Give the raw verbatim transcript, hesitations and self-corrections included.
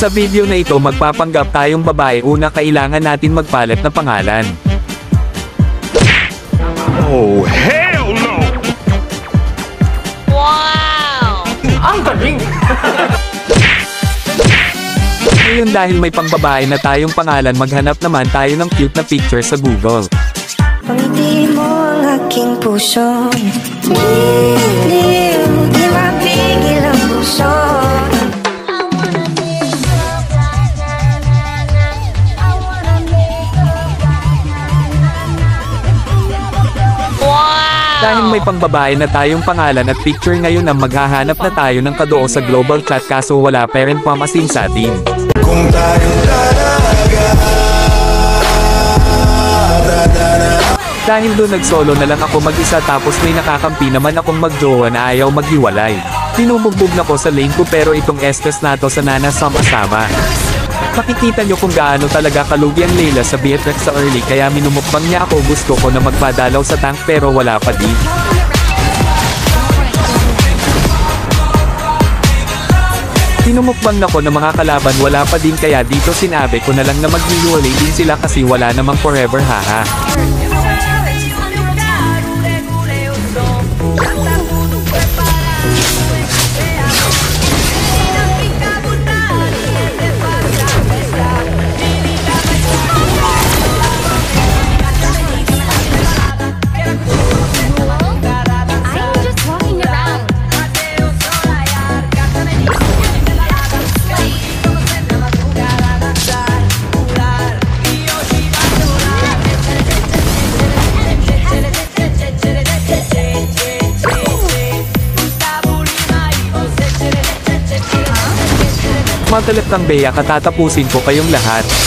Sa video na ito magpapanggap tayong babae. Una kailangan natin magpalit na pangalan. Oh, hell no! Wow! Ang galing! Ngayon dahil may pangbabae na tayong pangalan, maghanap naman tayo ng cute na picture sa Google. Pangiti mo ang aking puso, liw-liw, di mapigil ang puso. Dahil may pangbabae na tayong pangalan at picture, ngayon ang maghahanap na tayo ng kadoo sa global chat, kaso wala pa rin pamasin sa atin. Kung tayo talaga, da, da, da. Dahil doon nagsolo na lang ako mag-isa, tapos may nakakampi naman akong mag-jowa na ayaw maghiwalay. Tinubugbog na ko sa lane ko, pero itong estes na to sana nasama-sama. Makikita nyo kung gaano talaga kalugi ang Layla sa Beatrix sa early, kaya minumukbang niya ako. Gusto ko na magpadalaw sa tank pero wala pa din. Minumukbang ako ng mga kalaban, wala pa din, kaya dito sinabi ko na lang na maghiwalay din sila kasi wala namang forever, haha. Magalap ng Bea, katatapusin ko kayong lahat.